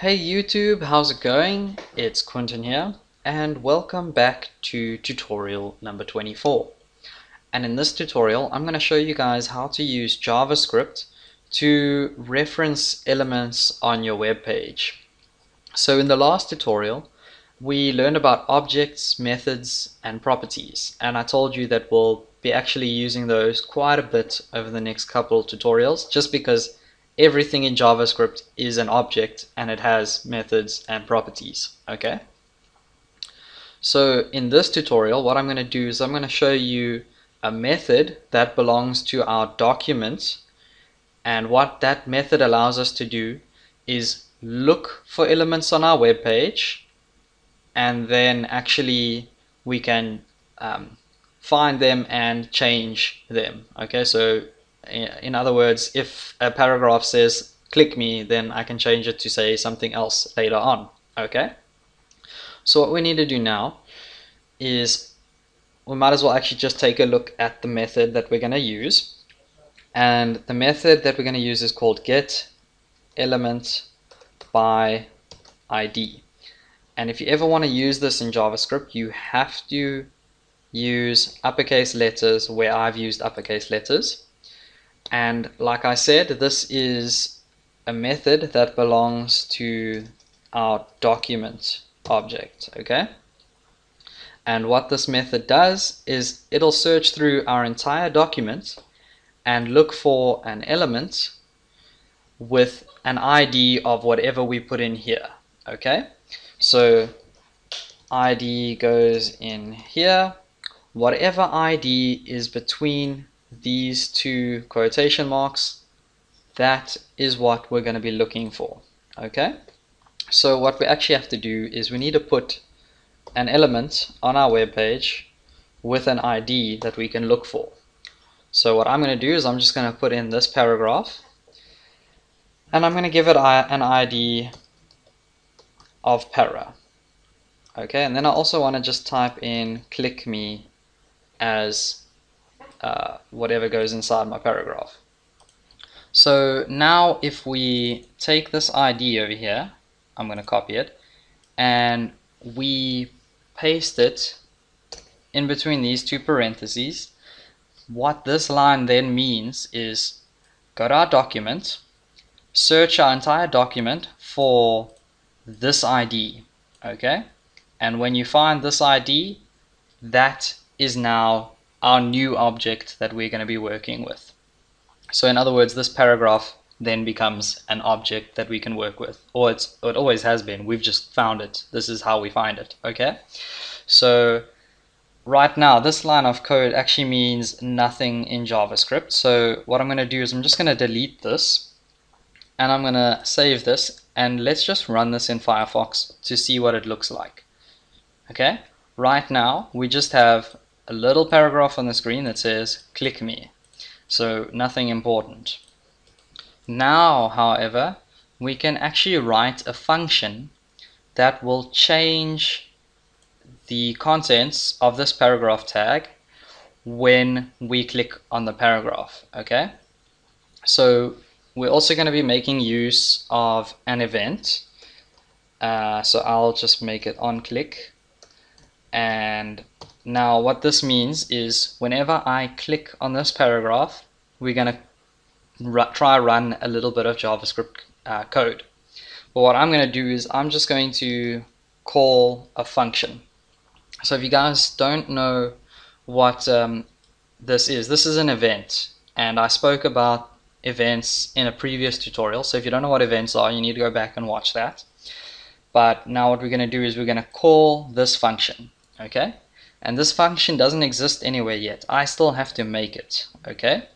Hey YouTube, how's it going? It's Quentin here, and welcome back to tutorial number 24. And in this tutorial, I'm going to show you guys how to use JavaScript to reference elements on your web page. So in the last tutorial, we learned about objects, methods, and properties, and I told you that we'll be actually using those quite a bit over the next couple of tutorials, just because everything in JavaScript is an object and it has methods and properties, okay? So in this tutorial, what I'm going to do is I'm going to show you a method that belongs to our document, and what that method allows us to do is look for elements on our web page, and then actually we can find them and change them, okay? So in other words, if a paragraph says click me, then I can change it to say something else later on, okay? So what we need to do now is we might as well actually just take a look at the method that we're going to use. And the method that we're going to use is called getElementById. And if you ever want to use this in JavaScript, you have to use uppercase letters where I've used uppercase letters. And like I said, this is a method that belongs to our document object, okay? And what this method does is it'll search through our entire document and look for an element with an ID of whatever we put in here, okay? So ID goes in here. Whatever ID is between these two quotation marks, that is what we're going to be looking for, okay? So what we actually have to do is we need to put an element on our web page with an ID that we can look for. So what I'm going to do is I'm just going to put in this paragraph, and I'm going to give it an ID of para, okay? And then I also want to just type in click me as whatever goes inside my paragraph. So now if we take this ID over here, I'm going to copy it, and we paste it in between these two parentheses, what this line then means is go to our document, search our entire document for this ID, okay? And when you find this ID, that is now our new object that we're going to be working with. So in other words, this paragraph then becomes an object that we can work with, or it always has been. We've just found it. This is how we find it, okay? So right now, this line of code actually means nothing in JavaScript. So what I'm going to do is I'm just going to delete this, and I'm going to save this, and let's just run this in Firefox to see what it looks like, okay? Right now, we just have a little paragraph on the screen that says click me, so nothing important. Now, however, we can actually write a function that will change the contents of this paragraph tag when we click on the paragraph, okay? So we're also going to be making use of an event, so I'll just make it on click. And now what this means is whenever I click on this paragraph, we're going to try run a little bit of JavaScript code. But what I'm going to do is I'm just going to call a function. So if you guys don't know what this is an event. And I spoke about events in a previous tutorial. So if you don't know what events are, you need to go back and watch that. But now what we're going to do is we're going to call this function, okay? And this function doesn't exist anywhere yet. I still have to make it, okay?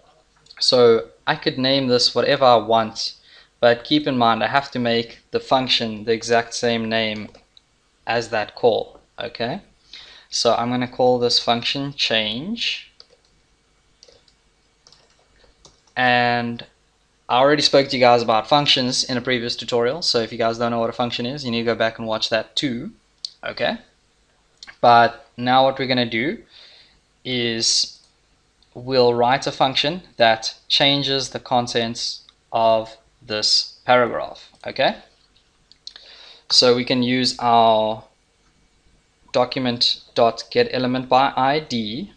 So I could name this whatever I want, but keep in mind I have to make the function the exact same name as that call, okay? So I'm going to call this function change. And I already spoke to you guys about functions in a previous tutorial, so if you guys don't know what a function is, you need to go back and watch that too, okay? But now what we're going to do is we'll write a function that changes the contents of this paragraph, okay? So we can use our document.getElementById,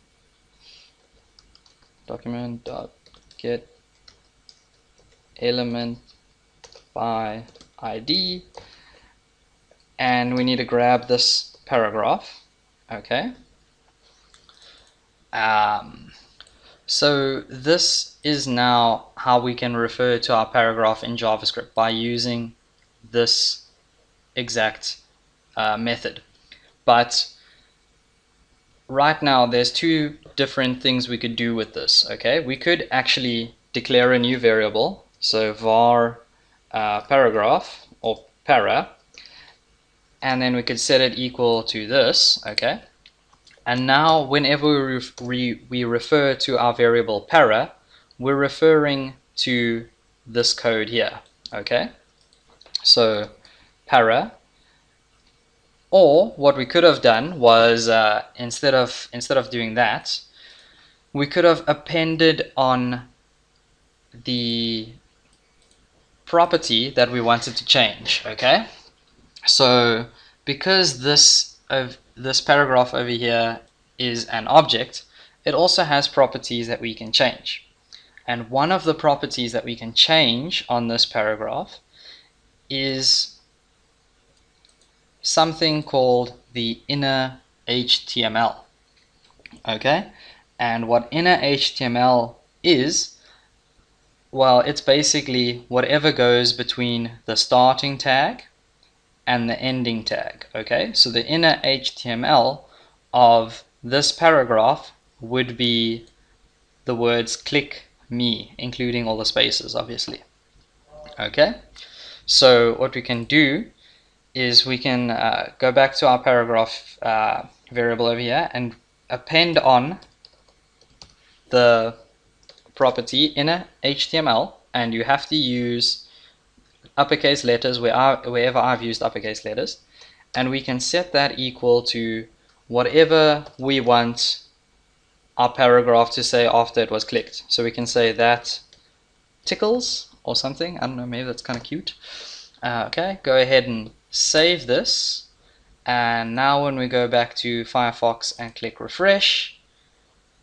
document.getElementById, and we need to grab this paragraph. Okay. So this is now how we can refer to our paragraph in JavaScript by using this exact method. But right now there's two different things we could do with this. Okay, we could actually declare a new variable, so var paragraph or para, and then we could set it equal to this. Okay, and now whenever we refer to our variable para, we're referring to this code here. Okay, so para. Or what we could have done was instead of doing that, we could have appended on the property that we wanted to change. Okay, so because this paragraph over here is an object, it also has properties that we can change. And one of the properties that we can change on this paragraph is something called the innerHTML. Okay, and what innerHTML is, well, it's basically whatever goes between the starting tag and the ending tag. Okay, so the innerHTML of this paragraph would be the words click me, including all the spaces, obviously. Okay, so what we can do is we can go back to our paragraph variable over here and append on the property innerHTML, and you have to use uppercase letters wherever I've used uppercase letters, and we can set that equal to whatever we want our paragraph to say after it was clicked. So we can say that tickles or something. I don't know, maybe that's kind of cute. Okay, go ahead and save this, and now when we go back to Firefox and click refresh,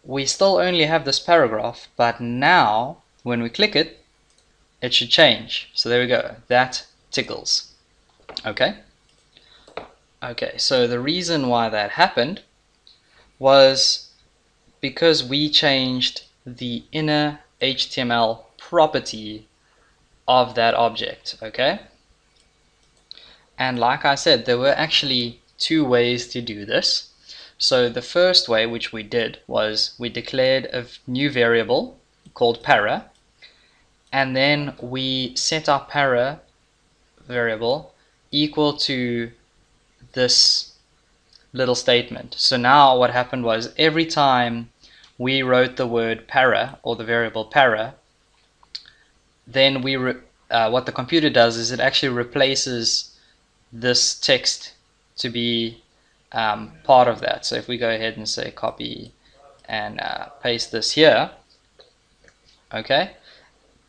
we still only have this paragraph, but now when we click it, it should change. So there we go, that tickles. Okay, okay, so the reason why that happened was because we changed the innerHTML property of that object. Okay, and like I said, there were actually two ways to do this. So the first way, which we did, was we declared a new variable called para, and then we set our para variable equal to this little statement. So now what happened was every time we wrote the word para or the variable para, then we what the computer does is it actually replaces this text to be part of that. So if we go ahead and say copy and paste this here, okay,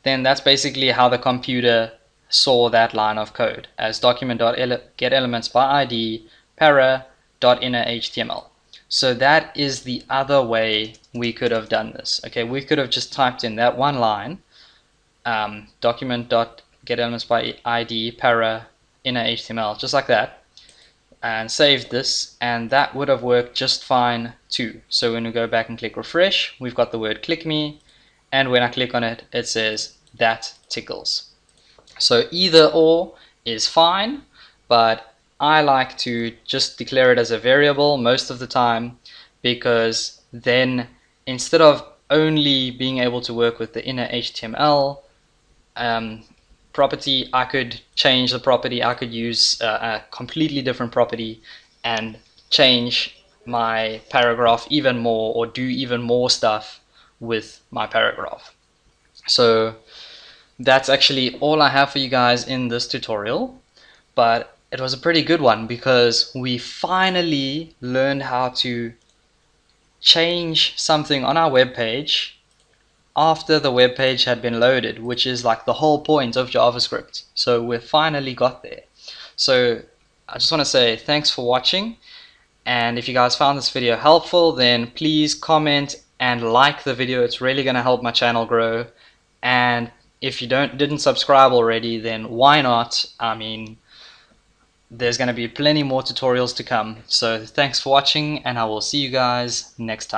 then that's basically how the computer saw that line of code as document.getElementsById para.innerHTML. So that is the other way we could have done this. Okay, we could have just typed in that one line, document.getElementsById para innerHTML, just like that, and save this, and that would have worked just fine too. So when we go back and click refresh, we've got the word click me, and when I click on it, it says that tickles. So either or is fine, but I like to just declare it as a variable most of the time, because then instead of only being able to work with the innerHTML property, I could change the property, I could use a completely different property and change my paragraph even more, or do even more stuff with my paragraph. So that's actually all I have for you guys in this tutorial, but it was a pretty good one because we finally learned how to change something on our web page after the web page had been loaded, which is like the whole point of JavaScript. So we've finally got there. So I just want to say thanks for watching, and if you guys found this video helpful, then please comment and like the video. It's really going to help my channel grow. And if you didn't subscribe already, then why not? I mean, there's going to be plenty more tutorials to come. So thanks for watching, and I will see you guys next time.